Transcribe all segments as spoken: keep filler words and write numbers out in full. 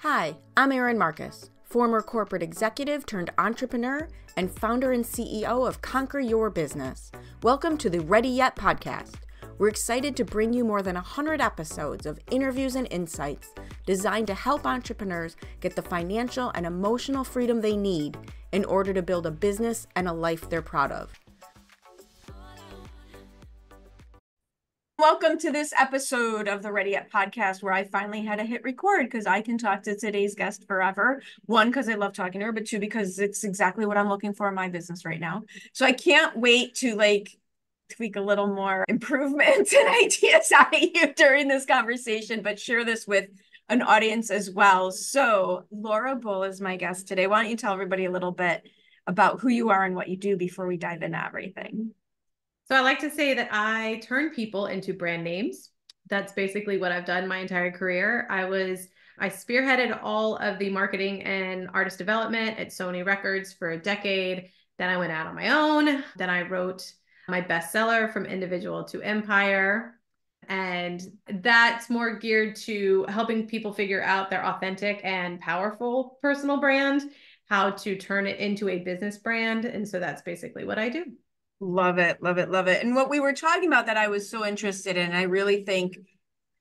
Hi, I'm Erin Marcus, former corporate executive turned entrepreneur and founder and C E O of Conquer Your Business. Welcome to the Ready Yet podcast. We're excited to bring you more than one hundred episodes of interviews and insights designed to help entrepreneurs get the financial and emotional freedom they need in order to build a business and a life they're proud of. Welcome to this episode of the Ready Yet podcast, where I finally had to hit record because I can talk to today's guest forever. One, because I love talking to her, but two, because it's exactly what I'm looking for in my business right now. So I can't wait to like tweak a little more improvements and ideas out of you during this conversation, but share this with an audience as well. So Laura Bull is my guest today. Why don't you tell everybody a little bit about who you are and what you do before we dive into everything? So I like to say that I turn people into brand names. That's basically what I've done my entire career. I was, I spearheaded all of the marketing and artist development at Sony Records for a decade. Then I went out on my own. Then I wrote my bestseller, From Individual to Empire. And that's more geared to helping people figure out their authentic and powerful personal brand, how to turn it into a business brand. And so that's basically what I do. Love it. Love it. Love it. And what we were talking about that I was so interested in, I really think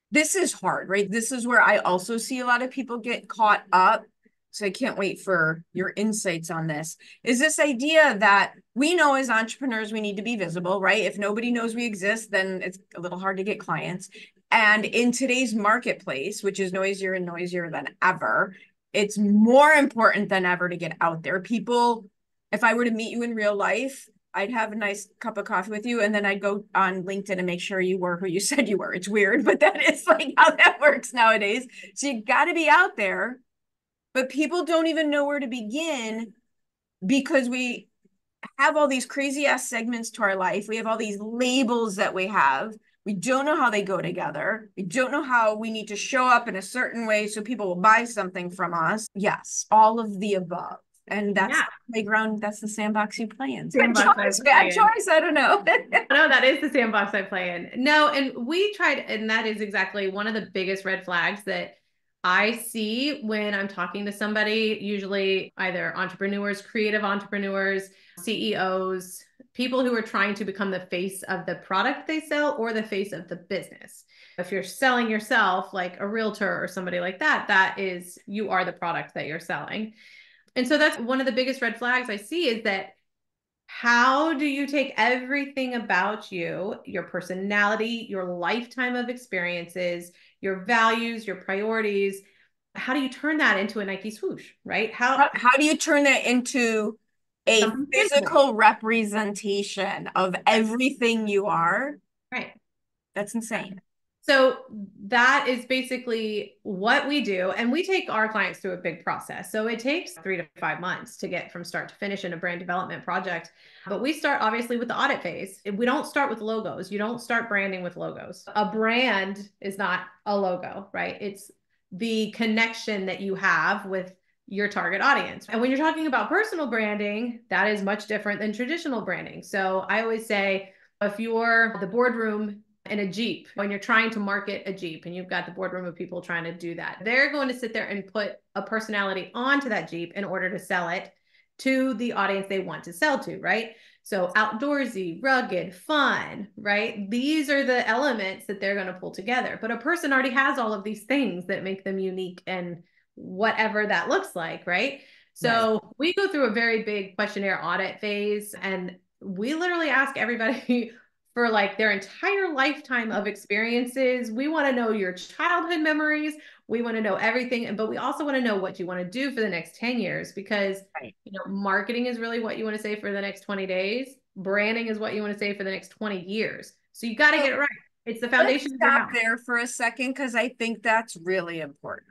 this is hard, right? This is where I also see a lot of people get caught up. So I can't wait for your insights on this. Is this idea that we know as entrepreneurs, we need to be visible, right? If nobody knows we exist, then it's a little hard to get clients. And in today's marketplace, which is noisier and noisier than ever, it's more important than ever to get out there. People, if I were to meet you in real life, I'd have a nice cup of coffee with you, and then I'd go on LinkedIn and make sure you were who you said you were. It's weird, but that is like how that works nowadays. So you got to be out there, but people don't even know where to begin because we have all these crazy ass segments to our life. We have all these labels that we have. We don't know how they go together. We don't know how we need to show up in a certain way so people will buy something from us. Yes, all of the above. And that's yeah. the playground, that's the sandbox you play in. Sandbox choice, bad choice, I don't know. No, that is the sandbox I play in. No, and we tried, and that is exactly one of the biggest red flags that I see when I'm talking to somebody, usually either entrepreneurs, creative entrepreneurs, C E Os, people who are trying to become the face of the product they sell or the face of the business. If you're selling yourself, like a realtor or somebody like that, that is, you are the product that you're selling. And so that's one of the biggest red flags I see is that how do you take everything about you, your personality, your lifetime of experiences, your values, your priorities, how do you turn that into a Nike swoosh, right? How, how, how do you turn that into a physical representation of everything you are? Right. That's insane. So that is basically what we do. And we take our clients through a big process. So it takes three to five months to get from start to finish in a brand development project. But we start obviously with the audit phase. We don't start with logos. You don't start branding with logos. A brand is not a logo, right? It's the connection that you have with your target audience. And when you're talking about personal branding, that is much different than traditional branding. So I always say, if you're the boardroom in a Jeep, when you're trying to market a Jeep and you've got the boardroom of people trying to do that, they're going to sit there and put a personality onto that Jeep in order to sell it to the audience they want to sell to, right? So outdoorsy, rugged, fun, right? These are the elements that they're going to pull together. But a person already has all of these things that make them unique and whatever that looks like, right? So right. We go through a very big questionnaire audit phase, and we literally ask everybody for like their entire lifetime of experiences. We want to know your childhood memories. We want to know everything, but we also want to know what you want to do for the next ten years, because right. you know, marketing is really what you want to say for the next twenty days. Branding is what you want to say for the next twenty years. So you got to so, get it right. It's the foundation. Let's stop there for a second, because I think that's really important.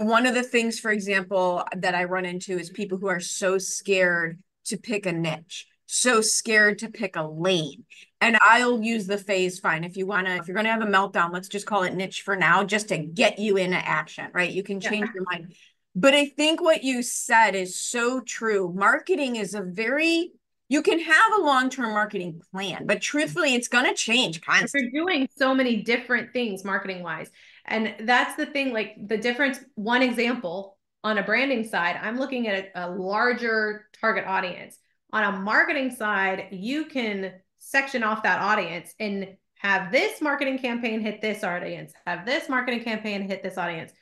One of the things, for example, that I run into is people who are so scared to pick a niche, so scared to pick a lane. And I'll use the phase, fine, if you want to, if you're going to have a meltdown, let's just call it niche for now, just to get you into action, right? You can change yeah. your mind. But I think what you said is so true. Marketing is a very, you can have a long-term marketing plan, but truthfully, it's going to change constantly. You're doing so many different things marketing-wise. And that's the thing, like the difference, one example on a branding side, I'm looking at a, a larger target audience. On a marketing side, you can section off that audience and have this marketing campaign hit this audience, have this marketing campaign hit this audience.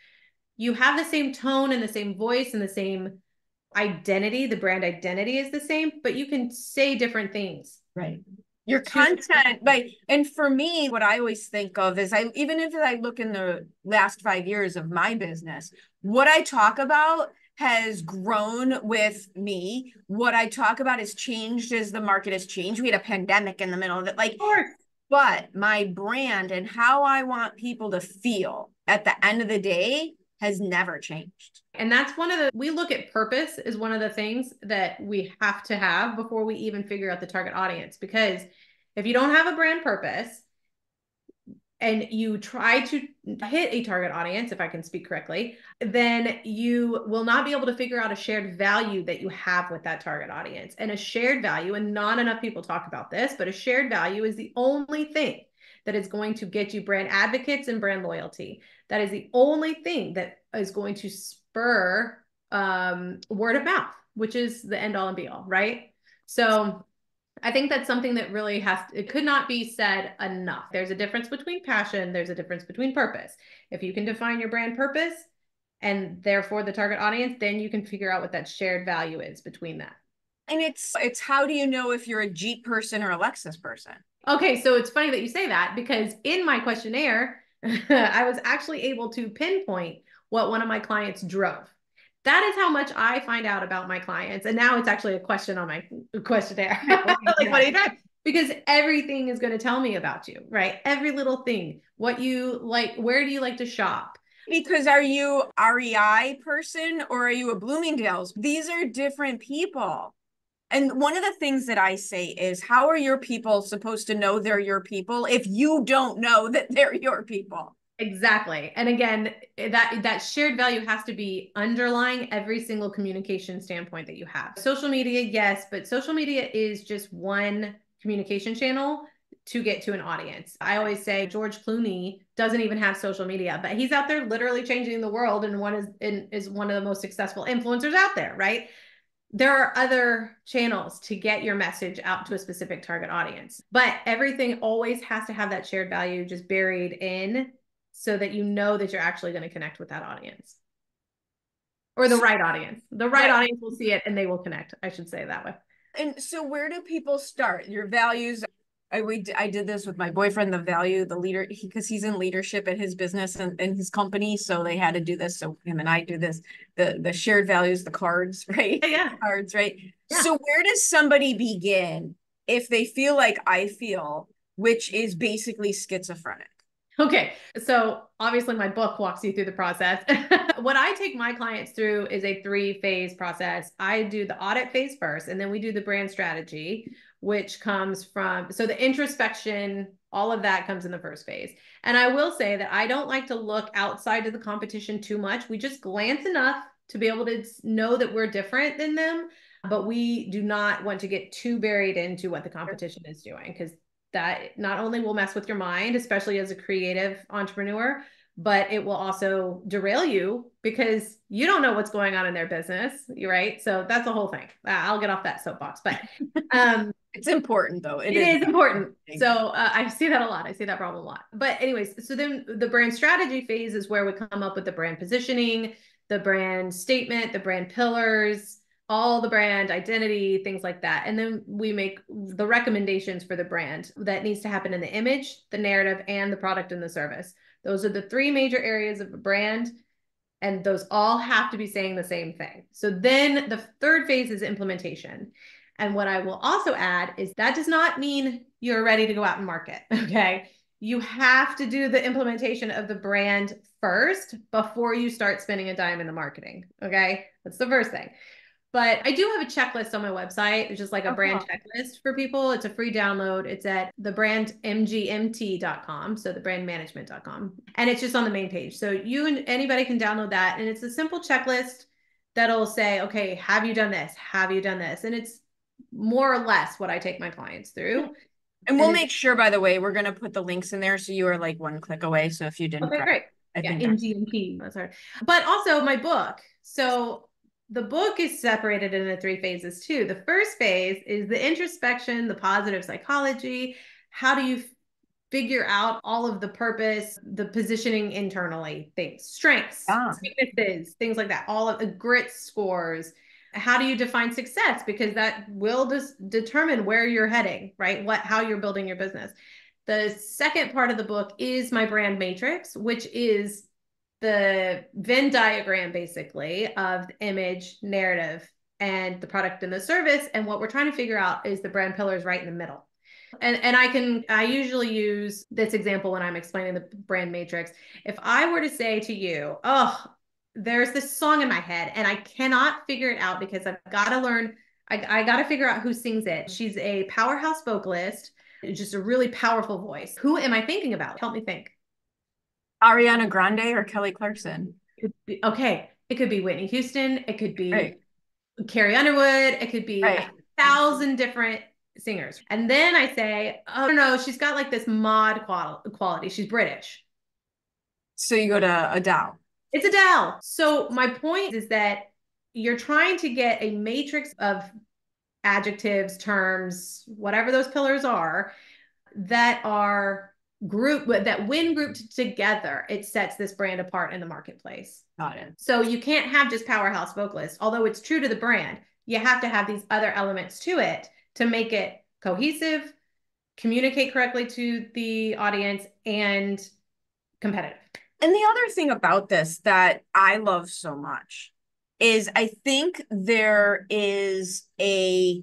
You have the same tone and the same voice and the same identity. The brand identity is the same, but you can say different things. Right. Your content, right. And for me, what I always think of is I, even if I look in the last five years of my business, what I talk about has grown with me. What I talk about has changed as the market has changed. We had a pandemic in the middle of it, like, sure. But my brand and how I want people to feel at the end of the day has never changed. And that's one of the, we look at purpose is one of the things that we have to have before we even figure out the target audience. Because if you don't have a brand purpose and you try to hit a target audience, if I can speak correctly, then you will not be able to figure out a shared value that you have with that target audience. And a shared value, and not enough people talk about this, but a shared value is the only thing that is going to get you brand advocates and brand loyalty. That is the only thing that is going to spur um, word of mouth, which is the end all and be all, right? So I think that's something that really has, to, it could not be said enough. There's a difference between passion. There's a difference between purpose. If you can define your brand purpose and therefore the target audience, then you can figure out what that shared value is between that. And it's, it's how do you know if you're a Jeep person or a Lexus person? Okay. So it's funny that you say that, because in my questionnaire, I was actually able to pinpoint what one of my clients drove. That is how much I find out about my clients. And now it's actually a question on my questionnaire. Like, what do you drive? Because everything is going to tell me about you, right? Every little thing, what you like, where do you like to shop? Because are you R E I person or are you a Bloomingdale's? These are different people. And one of the things that I say is, how are your people supposed to know they're your people if you don't know that they're your people? Exactly. And again, that, that shared value has to be underlying every single communication standpoint that you have. Social media, yes, but social media is just one communication channel to get to an audience. I always say George Clooney doesn't even have social media, but he's out there literally changing the world and one is, and is one of the most successful influencers out there, right? There are other channels to get your message out to a specific target audience, but everything always has to have that shared value just buried in so that you know that you're actually going to connect with that audience or the right audience. The right audience will see it and they will connect. I should say it that way. And so where do people start? Your values. I, we, I did this with my boyfriend, the value, the leader, because he, he's in leadership at his business and, and his company. So they had to do this. So him and I do this, the, the shared values, the cards, right? Yeah. The cards, right? Yeah. So where does somebody begin if they feel like I feel, which is basically schizophrenic? Okay. So obviously my book walks you through the process. What I take my clients through is a three phase process. I do the audit phase first, and then we do the brand strategy, which comes from, so the introspection, all of that comes in the first phase. And I will say that I don't like to look outside of the competition too much. We just glance enough to be able to know that we're different than them, but we do not want to get too buried into what the competition is doing, because that not only will mess with your mind, especially as a creative entrepreneur, but it will also derail you because you don't know what's going on in their business. You're right. So that's the whole thing. I'll get off that soapbox, but um, it's important though. It, it is, is important. important. So uh, I see that a lot. I see that problem a lot, but anyways, so then the brand strategy phase is where we come up with the brand positioning, the brand statement, the brand pillars, all the brand identity, things like that. And then we make the recommendations for the brand that needs to happen in the image, the narrative, and the product and the service. Those are the three major areas of a brand, and those all have to be saying the same thing. So then the third phase is implementation. And what I will also add is that does not mean you're ready to go out and market, okay? You have to do the implementation of the brand first before you start spending a dime in the marketing, okay? That's the first thing. But I do have a checklist on my website. It's just like a brand checklist for people. It's a free download. It's at the brand m g m t dot com. So the brand management dot com. And it's just on the main page. So you and anybody can download that. And it's a simple checklist that'll say, okay, have you done this? Have you done this? And it's more or less what I take my clients through. And we'll and make sure, by the way, we're going to put the links in there. So you are like one click away. So if you didn't. Okay, great. I yeah, think in D M P. That's hard. But also my book. So the book is separated into three phases too. The first phase is the introspection, the positive psychology. How do you figure out all of the purpose, the positioning internally, things, strengths, ah. weaknesses, things like that, all of the grit scores. How do you define success? Because that will just determine where you're heading, right? What, how you're building your business. The second part of the book is my brand matrix, which is the Venn diagram basically of the image, narrative, and the product and the service. And what we're trying to figure out is the brand pillars right in the middle. And and I can, I usually use this example when I'm explaining the brand matrix. If I were to say to you, oh, there's this song in my head and I cannot figure it out because I've got to learn, I, I got to figure out who sings it. She's a powerhouse vocalist, just a really powerful voice. Who am I thinking about? Help me think. Ariana Grande or Kelly Clarkson? It could be, okay. It could be Whitney Houston. It could be right. Carrie Underwood. It could be right. a thousand different singers. And then I say, oh no, she's got like this mod quality. She's British. So you go to Adele. It's Adele. So my point is that you're trying to get a matrix of adjectives, terms, whatever those pillars are, that are group that when grouped together, it sets this brand apart in the marketplace. Got it. So you can't have just powerhouse vocalists, although it's true to the brand. You have to have these other elements to it to make it cohesive, communicate correctly to the audience, and competitive. And the other thing about this that I love so much is I think there is a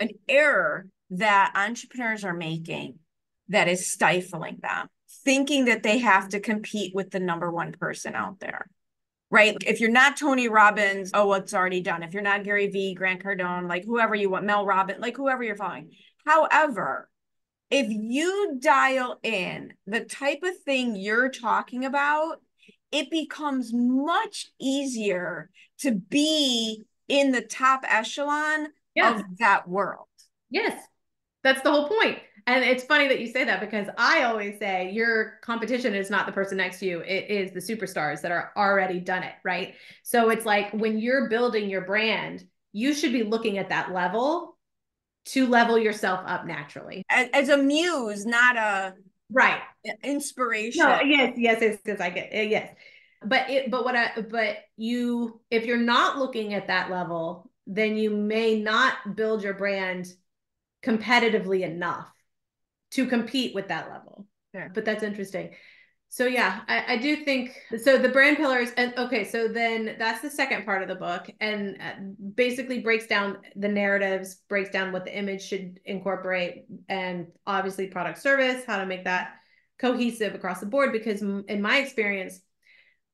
an error that entrepreneurs are making that is stifling them, thinking that they have to compete with the number one person out there, right? If you're not Tony Robbins, oh, well, it's already done. If you're not Gary Vee, Grant Cardone, like whoever you want, Mel Robbins, like whoever you're following. However, if you dial in the type of thing you're talking about, it becomes much easier to be in the top echelon yes. of that world. Yes, that's the whole point. And it's funny that you say that because I always say your competition is not the person next to you. It is the superstars that are already done it, right? So it's like when you're building your brand, you should be looking at that level to level yourself up naturally. As, as a muse, not a... Right. Inspiration. No, yes, yes, yes, yes, I get it, yes. But it, but what I, but you, if you're not looking at that level, then you may not build your brand competitively enough to compete with that level. Sure. But that's interesting. So yeah, I, I do think, so the brand pillars, and okay, so then that's the second part of the book and basically breaks down the narratives, breaks down what the image should incorporate and obviously product service, how to make that cohesive across the board. Because in my experience,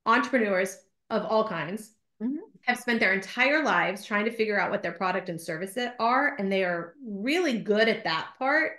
entrepreneurs of all kinds mm-hmm. have spent their entire lives trying to figure out what their product and service are. And they are really good at that part.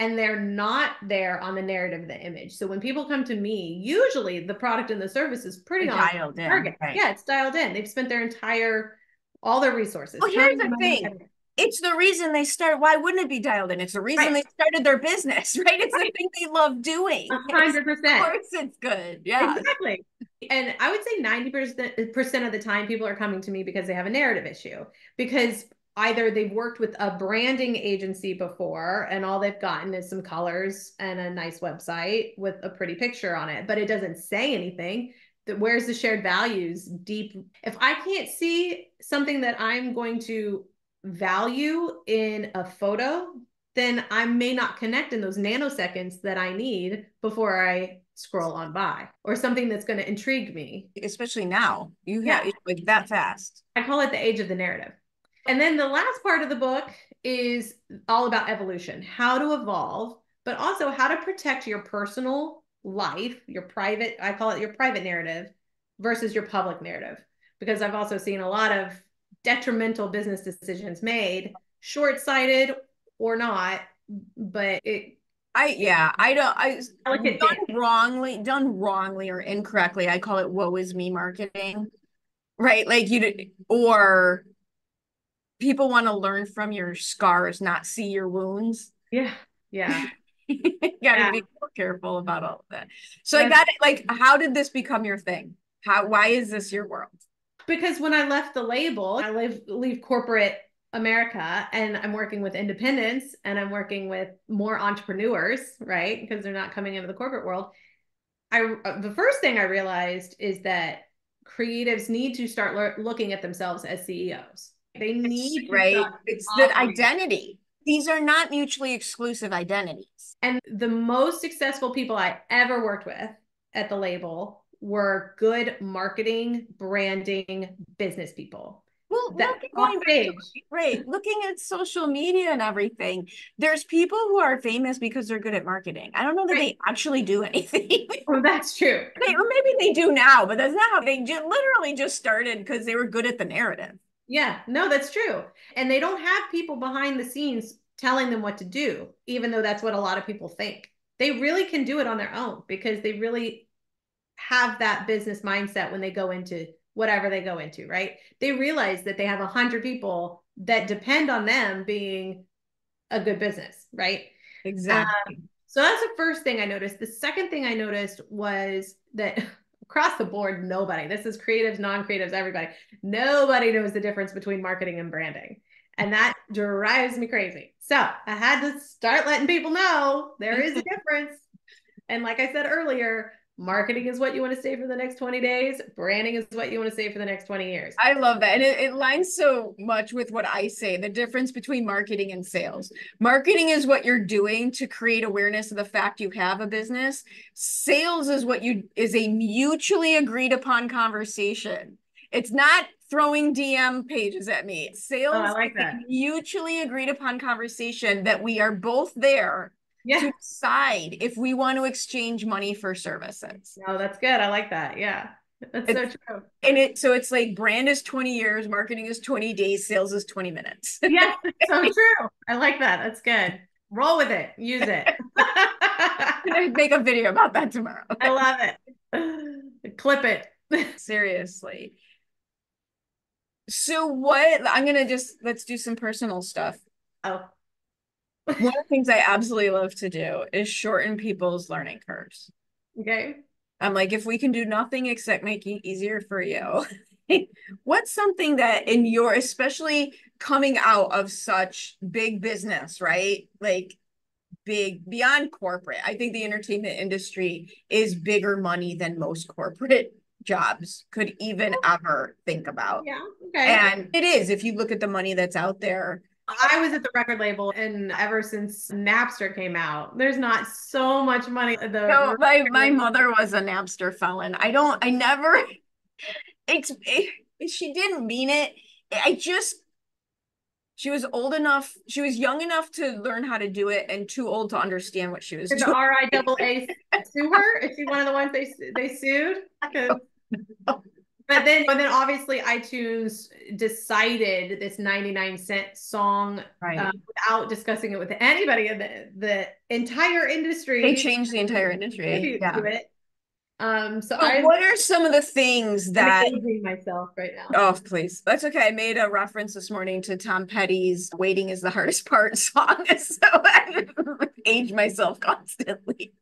And they're not there on the narrative of the image. So when people come to me, usually the product and the service is pretty dialed in. Target. Right. Yeah, it's dialed in. They've spent their entire, all their resources. Well, here's the thing. Everything. It's the reason they started. Why wouldn't it be dialed in? It's the reason right. they started their business, right? It's right. the thing they love doing. one hundred percent. Of course it's good. Yeah. Exactly. And I would say ninety percent of the time people are coming to me because they have a narrative issue. Because either they've worked with a branding agency before and all they've gotten is some colors and a nice website with a pretty picture on it, but it doesn't say anything. That where's the shared values deep? If I can't see something that I'm going to value in a photo, then I may not connect in those nanoseconds that I need before I scroll on by, or something that's going to intrigue me. Especially now, you have yeah. like that fast. I call it the age of the narrative. And then the last part of the book is all about evolution, how to evolve, but also how to protect your personal life, your private, I call it your private narrative versus your public narrative, because I've also seen a lot of detrimental business decisions made, short-sighted or not, but it. I, yeah, I don't, I done thing. wrongly, done wrongly or incorrectly. I call it woe is me marketing, right? Like you, or people want to learn from your scars, not see your wounds. Yeah. Yeah. you gotta yeah. be more careful about all of that. So yeah. I got it. Like, how did this become your thing? How, why is this your world? Because when I left the label, I leave, leave corporate America and I'm working with independents and I'm working with more entrepreneurs, right? Because they're not coming into the corporate world. I, the first thing I realized is that creatives need to start le- looking at themselves as C E Os. They need, right? It's the identity. These are not mutually exclusive identities. And the most successful people I ever worked with at the label were good marketing, branding, business people. Well, that going back to, right, looking at social media and everything, there's people who are famous because they're good at marketing. I don't know that right. they actually do anything. Well, that's true. They, or maybe they do now, but that's not how they do. Literally just started because they were good at the narrative. Yeah, no, that's true. And they don't have people behind the scenes telling them what to do, even though that's what a lot of people think. They really can do it on their own because they really have that business mindset when they go into whatever they go into, right? They realize that they have a hundred people that depend on them being a good business, right? Exactly. Um, so that's the first thing I noticed. The second thing I noticed was that across the board, nobody, this is creatives, non-creatives, everybody, nobody knows the difference between marketing and branding. And that drives me crazy. So I had to start letting people know there is a difference. And like I said earlier, marketing is what you want to say for the next twenty days. Branding is what you want to say for the next twenty years. I love that. And it, it lines so much with what I say, the difference between marketing and sales. Marketing is what you're doing to create awareness of the fact you have a business. Sales is what you is a mutually agreed upon conversation. It's not throwing D M pages at me. Sales oh, I like is that. a mutually agreed upon conversation that we are both there Yeah. to decide if we want to exchange money for services. No, that's good. I like that. Yeah. That's it's, so true. And it, so it's like brand is twenty years, marketing is twenty days, sales is twenty minutes. Yeah. That's so true. I like that. That's good. Roll with it. Use it. I make a video about that tomorrow. I love it. Clip it. Seriously. So what, I'm going to just, let's do some personal stuff. Oh, one of the things I absolutely love to do is shorten people's learning curves. Okay. I'm like, if we can do nothing except make it easier for you, what's something that in your, especially coming out of such big business, right? Like big, beyond corporate. I think the entertainment industry is bigger money than most corporate jobs could even ever think about. Yeah. Okay. And it is, if you look at the money that's out there. I was at the record label, and ever since Napster came out, there's not so much money. The no, my, my mother was a Napster felon. I don't, I never, it's, it, she didn't mean it. I just, she was old enough, she was young enough to learn how to do it and too old to understand what she was Did doing. Did the R I A A sue her? Is she one of the ones they, they sued? But then, but then obviously iTunes decided this ninety-nine cent song right. uh, without discussing it with anybody in the, the entire industry. They changed the entire industry. Yeah. It. Um, so I, what are some of the things that I'm aging myself right now? Oh, please. That's okay. I made a reference this morning to Tom Petty's Waiting is the Hardest Part song. So I age myself constantly.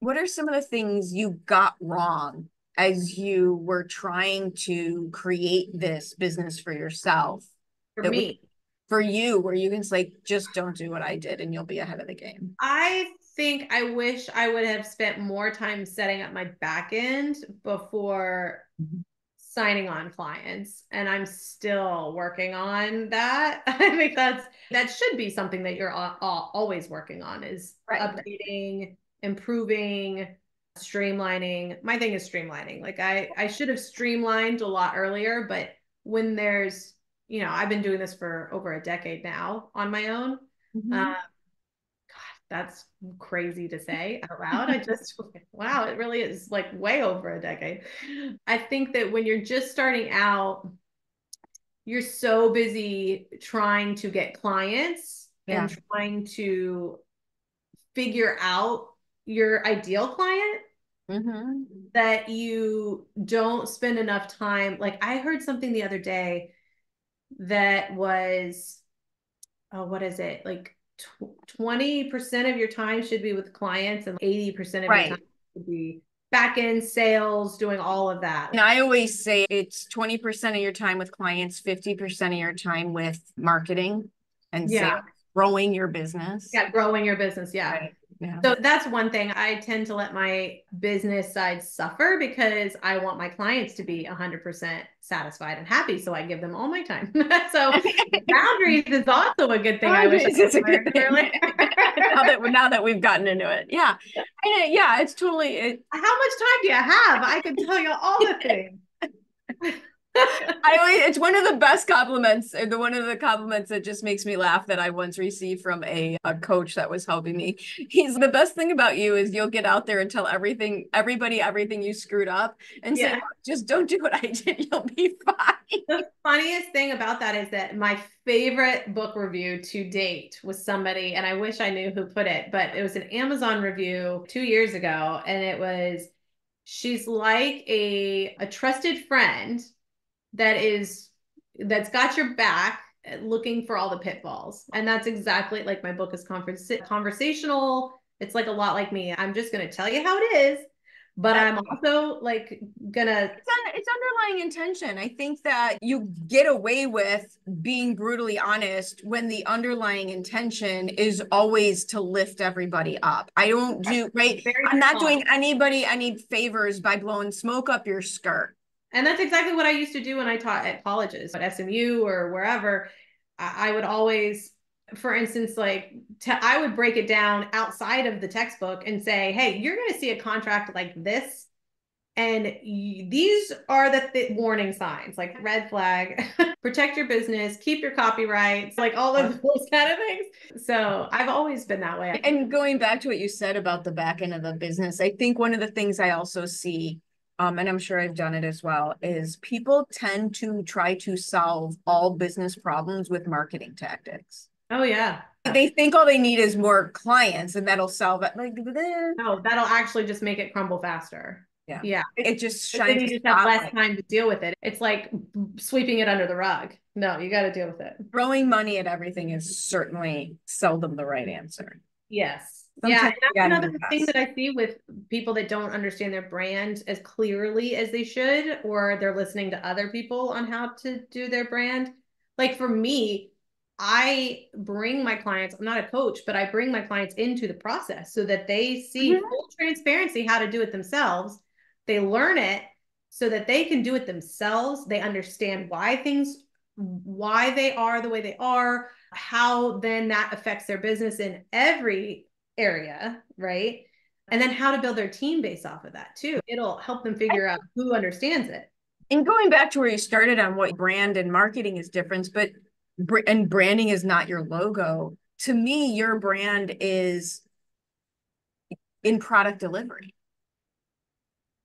What are some of the things you got wrong as you were trying to create this business for yourself? For me. We, for you, where you can just like, just don't do what I did and you'll be ahead of the game. I think I wish I would have spent more time setting up my back end before mm-hmm. signing on clients. And I'm still working on that. I think that's, that should be something that you're all, all, always working on is right. updating, improving, streamlining. My thing is streamlining. Like I, I should have streamlined a lot earlier, but when there's, you know, I've been doing this for over a decade now on my own. Mm-hmm. Um, God, that's crazy to say out loud. I just, wow, it really is like way over a decade. I think that when you're just starting out, you're so busy trying to get clients yeah. and trying to figure out your ideal client mm-hmm. that you don't spend enough time. Like I heard something the other day that was, oh, what is it? Like twenty percent of your time should be with clients and eighty percent of right. your time should be back end sales, doing all of that. And I always say it's twenty percent of your time with clients, fifty percent of your time with marketing and yeah. sales, growing your business. Yeah, growing your business. Yeah. Right. Yeah. So that's one thing. I tend to let my business side suffer because I want my clients to be one hundred percent satisfied and happy. So I give them all my time. So boundaries is also a good thing. Boundaries I wish is I a good thing. now, that, now that we've gotten into it. Yeah. I, yeah, it's totally. It, How much time do you have? I could tell you all the things. I always, it's one of the best compliments. The one of the compliments that just makes me laugh that I once received from a, a coach that was helping me. He's the best thing about you is you'll get out there and tell everything, everybody, everything you screwed up, and yeah. say, just don't do what I did. You'll be fine. The funniest thing about that is that my favorite book review to date was somebody, and I wish I knew who put it, but it was an Amazon review two years ago, and it was, she's like a a trusted friend. That is, that's got your back looking for all the pitfalls. And that's exactly like my book is conversational. It's like a lot like me. I'm just going to tell you how it is, but I'm also like gonna. It's, un- it's underlying intention. I think that you get away with being brutally honest when the underlying intention is always to lift everybody up. I don't do, right? I'm not doing anybody any favors by blowing smoke up your skirt. And that's exactly what I used to do when I taught at colleges, at S M U or wherever. I would always, for instance, like te- I would break it down outside of the textbook and say, hey, you're going to see a contract like this. And y- these are the th- warning signs, like red flag, protect your business, keep your copyrights, like all of those kind of things. So I've always been that way. And going back to what you said about the back end of the business, I think one of the things I also see, Um, and I'm sure I've done it as well, is people tend to try to solve all business problems with marketing tactics. Oh, yeah. They think all they need is more clients and that'll solve it. Like, bleh. No, that'll actually just make it crumble faster. Yeah. Yeah. It, it just shines. Then you just have less time to deal with it. It's like sweeping it under the rug. No, you got to deal with it. Throwing money at everything is certainly seldom the right answer. Yes. Sometimes yeah, and that's another thing that I see with people that don't understand their brand as clearly as they should, or they're listening to other people on how to do their brand. Like for me, I bring my clients, I'm not a coach, but I bring my clients into the process so that they see mm-hmm. full transparency, how to do it themselves. They learn it so that they can do it themselves. They understand why things, why they are the way they are, how then that affects their business in every area, right? And then how to build their team based off of that too. It'll help them figure out who understands it. And going back to where you started on what brand and marketing is different, but and branding is not your logo. To me, your brand is in product delivery.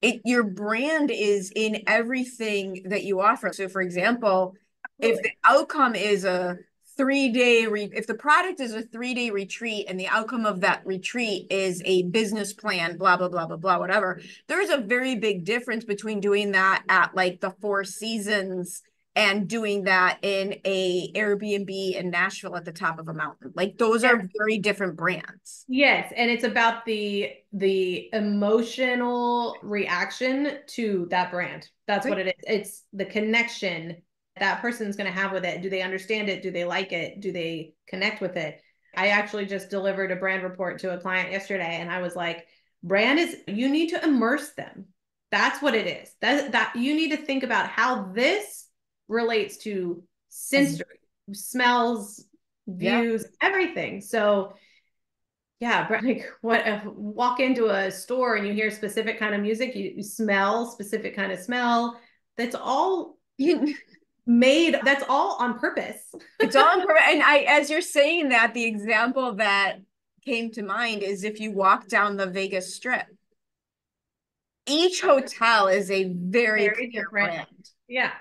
It, your brand is in everything that you offer. So for example, Absolutely. if the outcome is a three-day, re- if the product is a three-day retreat and the outcome of that retreat is a business plan, blah, blah, blah, blah, blah, whatever, there's a very big difference between doing that at like the Four Seasons and doing that in a Airbnb in Nashville at the top of a mountain. Like those are very different brands. Yes. And it's about the, the emotional reaction to that brand. That's what it is. It's the connection that person's going to have with it. Do they understand it? Do they like it? Do they connect with it? I actually just delivered a brand report to a client yesterday. And I was like, brand is, you need to immerse them. That's what it is. That, that you need to think about how this relates to sensory, mm-hmm. smells, views, yeah. everything. So yeah, like what if walk into a store and you hear specific kind of music, you, you smell specific kind of smell. That's all you made. That's all on purpose. It's all on purpose. And I, as you're saying that, the example that came to mind is if you walk down the Vegas Strip, each hotel is a very, very different brand. Yeah.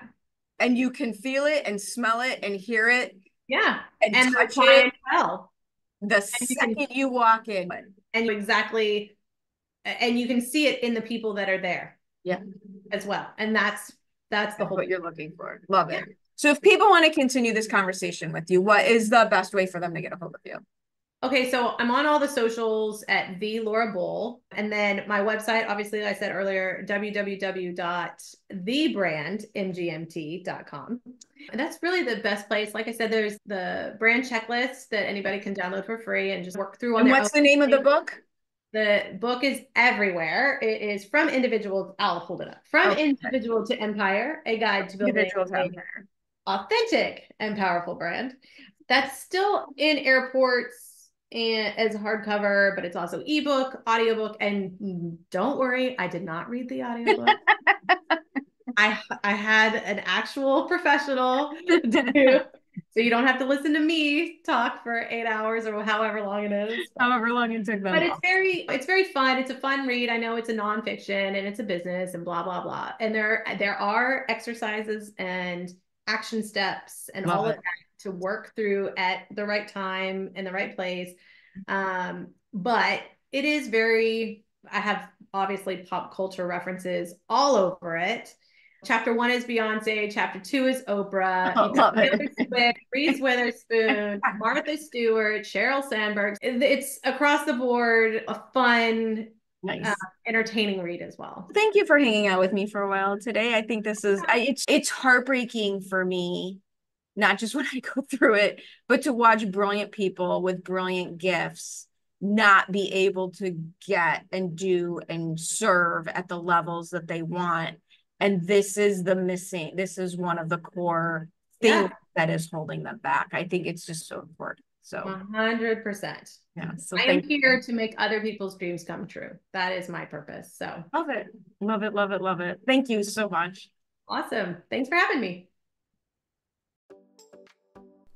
And you can feel it and smell it and hear it. Yeah. And, and touch it. The and second you, can, you walk in. And exactly. And you can see it in the people that are there. Yeah. As well. And that's That's the whole what you're looking for. Love it. So if people want to continue this conversation with you, what is the best way for them to get a hold of you? Okay, so I'm on all the socials at the Laura Bull. And then my website, obviously, like I said earlier, w w w dot the brand m g m t dot com. And that's really the best place. Like I said, there's the brand checklist that anybody can download for free and just work through on and their own. And what's the name of the book? The book is everywhere. It is From Individual, I'll hold it up. From okay. Individual to Empire, a guide to building an authentic and powerful brand. That's still in airports and as hardcover, but it's also ebook, audiobook, and don't worry, I did not read the audiobook. I I had an actual professional, do, so you don't have to listen to me talk for eight hours or however long it is. However long it took them. But it's very it's very fun. It's a fun read. I know it's a nonfiction and it's a business and blah blah blah. And there there are exercises and action steps and Love all it. of that to work through at the right time in the right place. Um, but it is very, I have obviously pop culture references all over it. Chapter one is Beyonce. Chapter two is Oprah. Oh, love it. Reese Witherspoon, Martha Stewart, Sheryl Sandberg. It's across the board, a fun, Nice. Uh, entertaining read as well. Thank you for hanging out with me for a while today. I think this is, I, it's, it's heartbreaking for me, not just when I go through it, but to watch brilliant people with brilliant gifts not be able to get and do and serve at the levels that they want. And this is the missing, this is one of the core things yeah. that is holding them back. I think it's just so important. So one hundred percent. Yeah. So I am here you. to make other people's dreams come true. That is my purpose. So love it. Love it. Love it. Love it. Thank you so much. Awesome. Thanks for having me.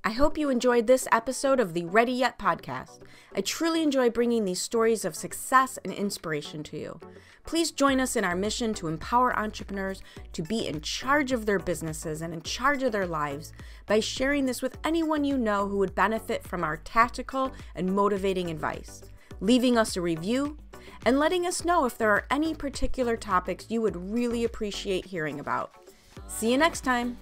I hope you enjoyed this episode of the Ready Yet podcast. I truly enjoy bringing these stories of success and inspiration to you. Please join us in our mission to empower entrepreneurs to be in charge of their businesses and in charge of their lives by sharing this with anyone you know who would benefit from our tactical and motivating advice, leaving us a review, and letting us know if there are any particular topics you would really appreciate hearing about. See you next time.